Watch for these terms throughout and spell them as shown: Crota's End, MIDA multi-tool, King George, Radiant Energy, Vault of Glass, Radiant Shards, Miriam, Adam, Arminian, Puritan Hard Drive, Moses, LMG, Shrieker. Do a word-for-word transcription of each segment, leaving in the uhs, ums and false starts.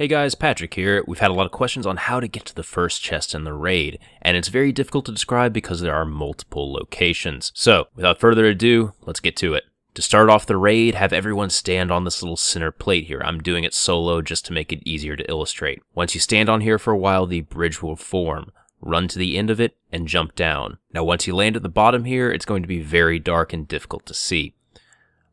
Hey guys, Patrick here. We've had a lot of questions on how to get to the first chest in the raid, and it's very difficult to describe because there are multiple locations. So, without further ado, let's get to it. To start off the raid, have everyone stand on this little center plate here. I'm doing it solo just to make it easier to illustrate. Once you stand on here for a while, the bridge will form. Run to the end of it, and jump down. Now once you land at the bottom here, it's going to be very dark and difficult to see.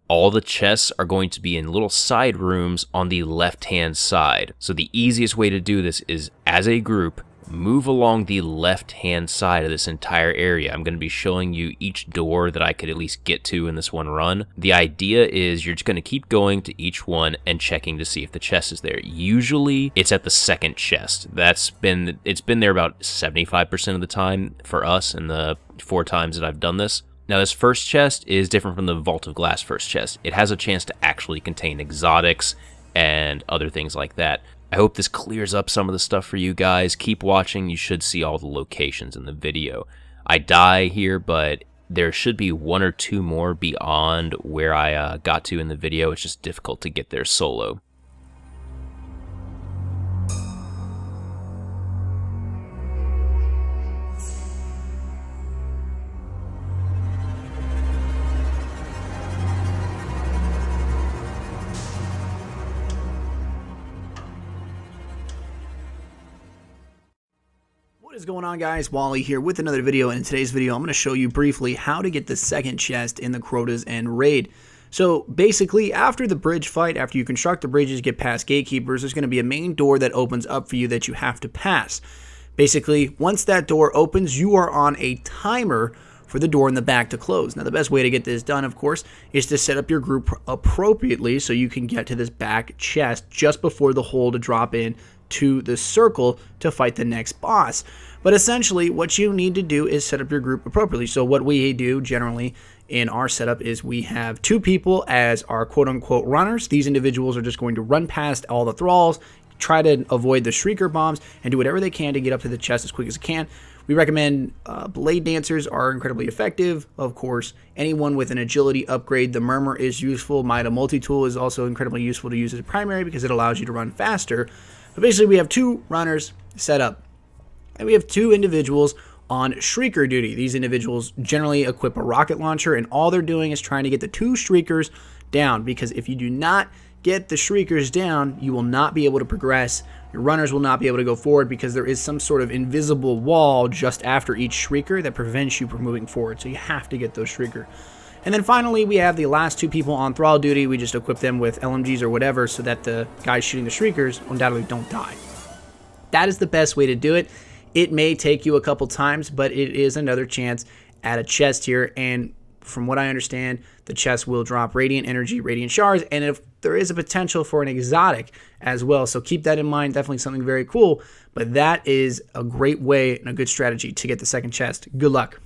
All the chests are going to be in little side rooms on the left-hand side. So the easiest way to do this is, as a group, move along the left-hand side of this entire area. I'm going to be showing you each door that I could at least get to in this one run. The idea is you're just going to keep going to each one and checking to see if the chest is there. Usually it's at the second chest. That's been, it's been there about seventy-five percent of the time for us in the four times that I've done this. Now this first chest is different from the Vault of Glass first chest. It has a chance to actually contain exotics and other things like that. I hope this clears up some of the stuff for you guys. Keep watching, you should see all the locations in the video. I die here, but there should be one or two more beyond where I uh, got to in the video. It's just difficult to get there solo. What is going on, guys? Wally here with another video, and in today's video I'm going to show you briefly how to get the second chest in the Crota's End raid. So basically, after the bridge fight, after you construct the bridges, get past gatekeepers, there's going to be a main door that opens up for you that you have to pass. Basically, once that door opens, you are on a timer for the door in the back to close. Now the best way to get this done, of course, is to set up your group appropriately so you can get to this back chest just before the hole to drop in to the circle to fight the next boss. But essentially what you need to do is set up your group appropriately. So what we do generally in our setup is we have two people as our quote-unquote runners. These individuals are just going to run past all the thralls, try to avoid the shrieker bombs, and do whatever they can to get up to the chest as quick as they can. We recommend uh, blade dancers are incredibly effective, of course. Anyone with an agility upgrade, the murmur is useful. MIDA multi-tool is also incredibly useful to use as a primary because it allows you to run faster. But basically, we have two runners set up, and we have two individuals on shrieker duty. These individuals generally equip a rocket launcher, and all they're doing is trying to get the two shriekers down, because if you do not get the shriekers down, you will not be able to progress. Your runners will not be able to go forward because there is some sort of invisible wall just after each shrieker that prevents you from moving forward, so you have to get those shrieker. And then finally, we have the last two people on thrall duty. We just equip them with L M Gs or whatever so that the guys shooting the shriekers undoubtedly don't die. That is the best way to do it. It may take you a couple times, but it is another chance at a chest here. And from what I understand, the chest will drop Radiant Energy, Radiant Shards, and if there is a potential for an exotic as well. So keep that in mind. Definitely something very cool. But that is a great way and a good strategy to get the second chest. Good luck.